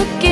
Look